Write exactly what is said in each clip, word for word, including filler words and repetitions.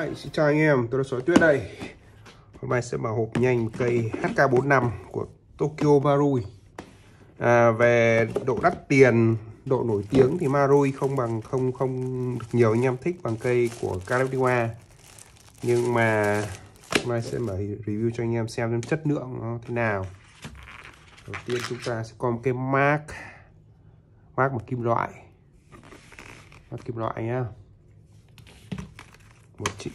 Hi, xin chào anh em, tôi là Sói Tuyết đây. Hôm nay sẽ mở hộp nhanh cây H K bốn mươi lăm của Tokyo Marui. à, Về độ đắt tiền, độ nổi tiếng thì Marui không bằng không không được nhiều anh em thích bằng cây của K W A. Nhưng mà hôm nay sẽ mở review cho anh em xem xem chất lượng nó thế nào. Đầu tiên chúng ta sẽ có một cái mark mark một kim loại mark kim loại nhá, một chiếc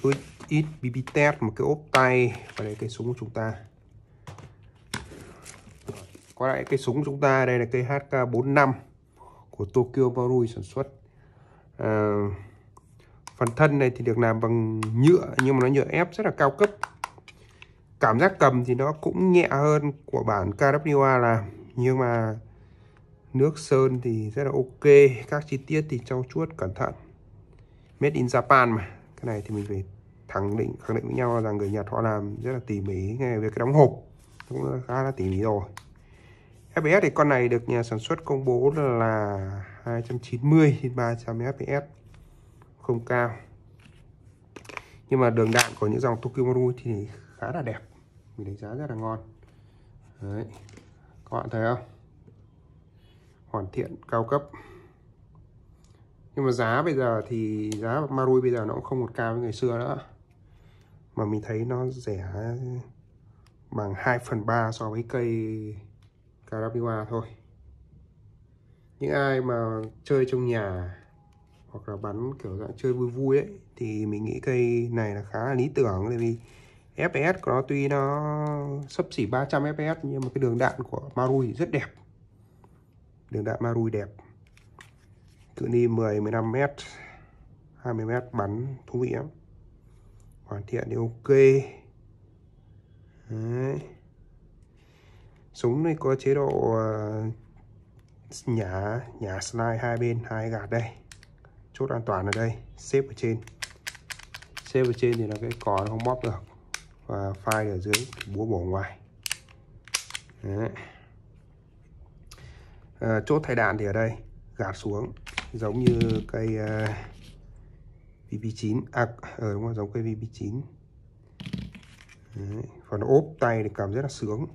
ít bê bê test, một cái ốp tay và đây cây súng của chúng ta. Có lại cây súng của chúng ta đây là cây H K bốn mươi lăm của Tokyo Marui sản xuất. à, Phần thân này thì được làm bằng nhựa nhưng mà nó nhựa ép rất là cao cấp. Cảm giác cầm thì nó cũng nhẹ hơn của bản K W A làm, nhưng mà nước sơn thì rất là ok, các chi tiết thì trau chuốt cẩn thận. Made in Japan mà, cái này thì mình phải khẳng định khẳng định với nhau rằng người Nhật họ làm rất là tỉ mỉ. Ngay về cái đóng hộp cũng khá là tỉ mỉ rồi. F P S thì con này được nhà sản xuất công bố là hai trăm chín mươi trên ba trăm F P S, không cao. Nhưng mà đường đạn của những dòng Tokyo Marui thì khá là đẹp, mình đánh giá rất là ngon. Đấy, các bạn thấy không, hoàn thiện cao cấp. Nhưng mà giá bây giờ thì giá Marui bây giờ nó cũng không còn cao như ngày xưa nữa, mà mình thấy nó rẻ bằng hai phần ba so với cây K W A thôi. Những ai mà chơi trong nhà hoặc là bắn kiểu dạng chơi vui vui ấy thì mình nghĩ cây này là khá là lý tưởng. Tại vì F P S của nó tuy nó sấp xỉ ba trăm F P S nhưng mà cái đường đạn của Marui rất đẹp. Đường đạn Marui đẹp, cự ly mười, mười lăm mét, hai mươi mét, bắn thú vị lắm, hoàn thiện thì ok. Đấy. Súng này có chế độ uh, nhả nhả slide hai bên, hai gạt đây, chốt an toàn ở đây, xếp ở trên, xếp ở trên thì là cái cò nó không bóp được, và phai ở dưới búa bổ ngoài. Đấy. À, chốt thay đạn thì ở đây, gạt xuống giống như cây uh, V P chín, à, ờ, đúng rồi, giống cây V P chín. Đấy. Còn ốp tay thì cảm rất là sướng.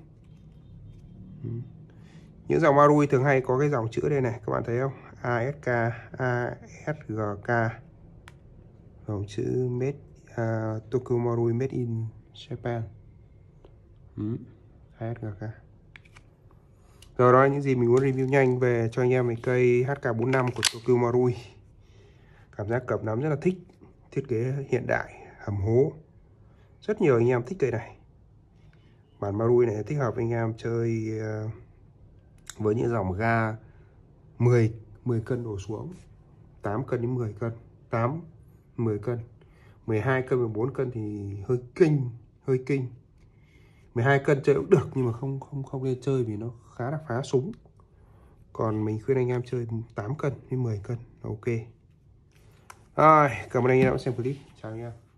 Ừ. Những dòng Marui thường hay có cái dòng chữ đây này, các bạn thấy không, A S K, A S G K, dòng chữ Made uh, Tokyo Marui Made in Japan. Ừ. A S G K. Rồi đó là những gì mình muốn review nhanh về cho anh em về cây H K bốn mươi lăm của Tokyo Marui. Cảm giác cầm nắm rất là thích, thiết kế hiện đại, hầm hố. Rất nhiều anh em thích cây này. Bản Marui này thích hợp anh em chơi với những dòng ga mười cân đổ xuống, tám cân đến mười cân, tám, mười cân, mười hai cân, mười bốn cân thì hơi kinh, hơi kinh. mười hai cân chơi cũng được nhưng mà không không không nên chơi vì nó khá là phá súng. Còn mình khuyên anh em chơi tám cân đến mười cân là ok. Rồi, cảm ơn anh em đã xem clip. Chào anh em.